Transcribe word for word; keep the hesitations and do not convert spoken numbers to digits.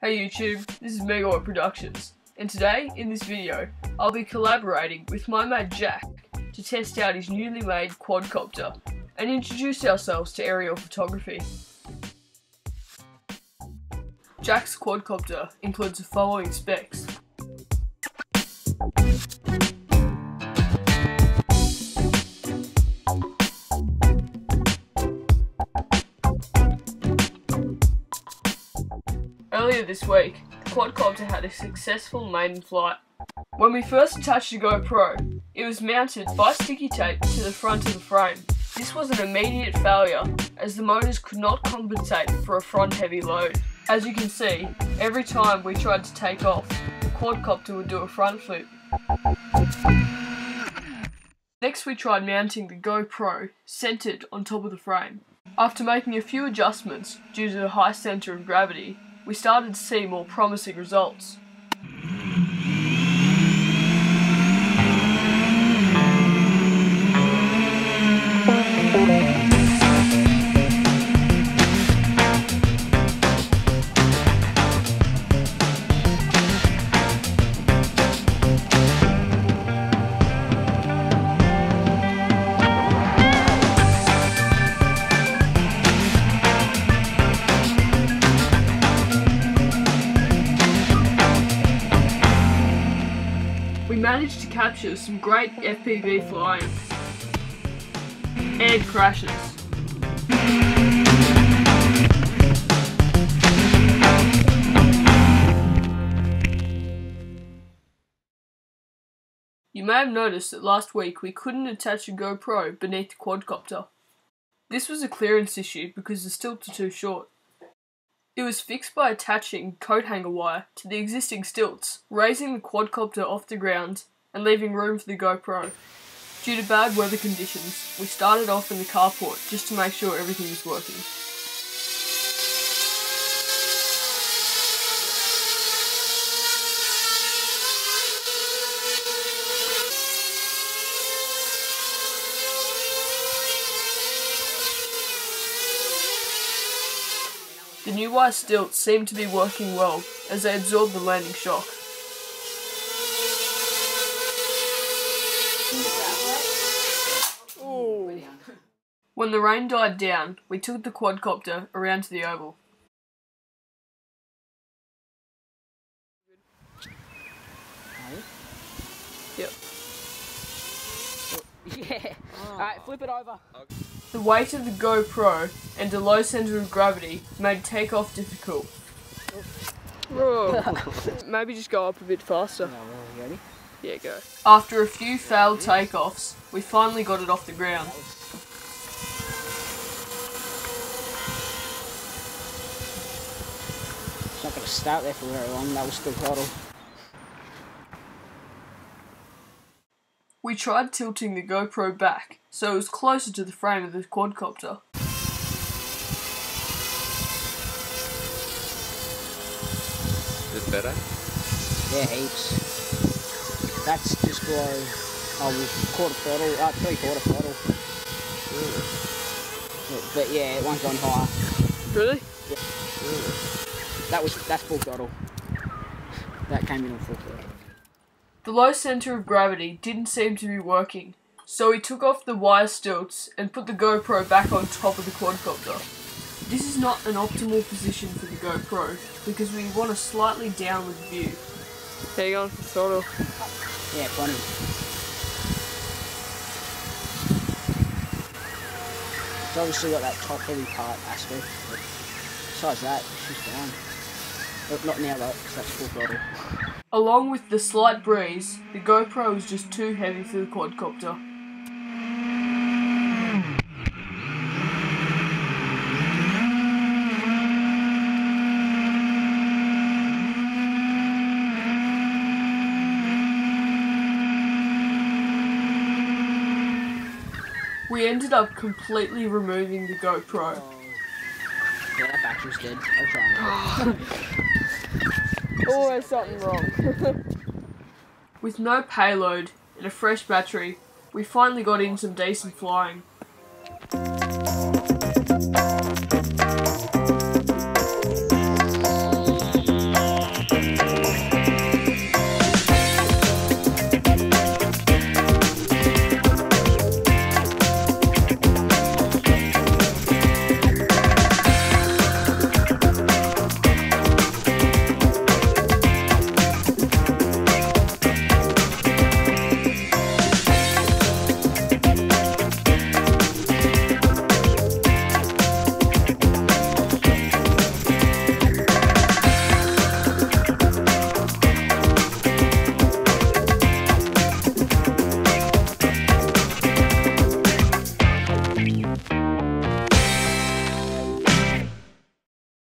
Hey YouTube, this is Megawatt Productions, and today, in this video, I'll be collaborating with my mate Jack to test out his newly made quadcopter and introduce ourselves to aerial photography. Jack's quadcopter includes the following specs. Earlier this week, the quadcopter had a successful maiden flight. When we first attached the GoPro, it was mounted by sticky tape to the front of the frame. This was an immediate failure as the motors could not compensate for a front heavy load. As you can see, every time we tried to take off, the quadcopter would do a front flip. Next we tried mounting the GoPro centered on top of the frame. After making a few adjustments due to the high center of gravity, we started to see more promising results. Managed to capture some great F P V flying and crashes. You may have noticed that last week we couldn't attach a GoPro beneath the quadcopter. This was a clearance issue because the stilts are too short. It was fixed by attaching coat hanger wire to the existing stilts, raising the quadcopter off the ground and leaving room for the GoPro. Due to bad weather conditions, we started off in the carport just to make sure everything was working. The new wire stilts seemed to be working well as they absorbed the landing shock. Ooh. When the rain died down, we took the quadcopter around to the oval. Yep. Yeah. Oh. Alright, flip it over. Okay. The weight of the GoPro and a low centre of gravity made takeoff difficult. Maybe just go up a bit faster. Yeah, go. After a few failed takeoffs, we finally got it off the ground. It's not going to start there for very long, that was still throttle. We tried tilting the GoPro back, so it was closer to the frame of the quadcopter. Is it better? Yeah, heaps. That's just below, oh, quarter throttle, uh, three quarter throttle. Really? But yeah, it won't go on higher. Really? Yeah. Really? That was, that's full throttle. That came in on full throttle. The low centre of gravity didn't seem to be working, so we took off the wire stilts and put the GoPro back on top of the quadcopter. This is not an optimal position for the GoPro, because we want a slightly downward view. How you going for throttle? Yeah, plenty. It's obviously got that top heavy part aspect, but besides that, it's just down. But not now though, because that's full throttle. Along with the slight breeze, the GoPro was just too heavy for the quadcopter. We ended up completely removing the GoPro. Yeah, that battery's dead. Okay. Always something wrong. With no payload and a fresh battery, we finally got in some decent flying.